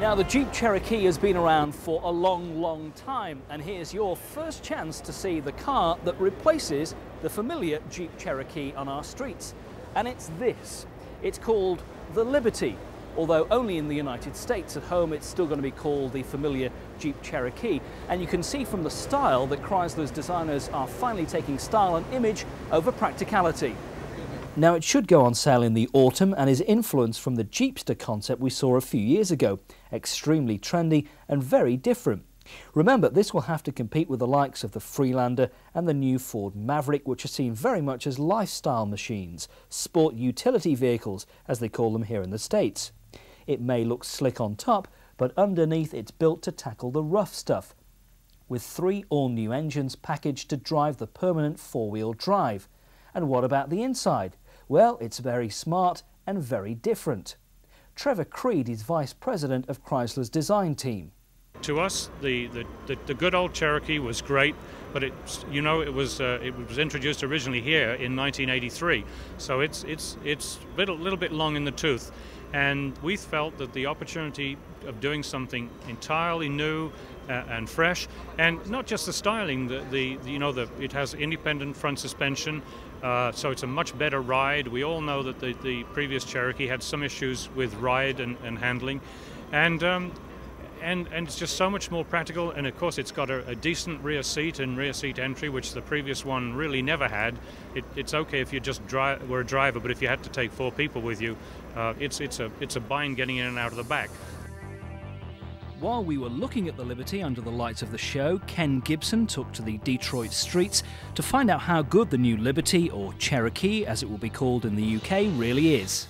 Now, the Jeep Cherokee has been around for a long, long time, and here's your first chance to see the car that replaces the familiar Jeep Cherokee on our streets. And it's this. It's called the Liberty, although only in the United States. At home, it's still going to be called the familiar Jeep Cherokee. And you can see from the style that Chrysler's designers are finally taking style and image over practicality. Now, it should go on sale in the autumn and is influenced from the Jeepster concept we saw a few years ago. Extremely trendy and very different. Remember, this will have to compete with the likes of the Freelander and the new Ford Maverick, which are seen very much as lifestyle machines, sport utility vehicles, as they call them here in the States. It may look slick on top, but underneath it's built to tackle the rough stuff, with three all-new engines packaged to drive the permanent four-wheel drive. And what about the inside? Well, it's very smart and very different. Trevor Creed is vice president of Chrysler's design team. To us, the good old Cherokee was great, but it was introduced originally here in 1983, so it's a little bit long in the tooth, and we felt that the opportunity of doing something entirely new and fresh, and not just the styling. It has independent front suspension. So it's a much better ride. We all know that the previous Cherokee had some issues with ride and handling, and it's just so much more practical. And of course, it's got a decent rear seat and rear seat entry, which the previous one really never had. It's okay if you just were a driver, but if you had to take four people with you, it's a bind getting in and out of the back. While we were looking at the Liberty under the lights of the show, Ken Gibson took to the Detroit streets to find out how good the new Liberty, or Cherokee as it will be called in the UK, really is.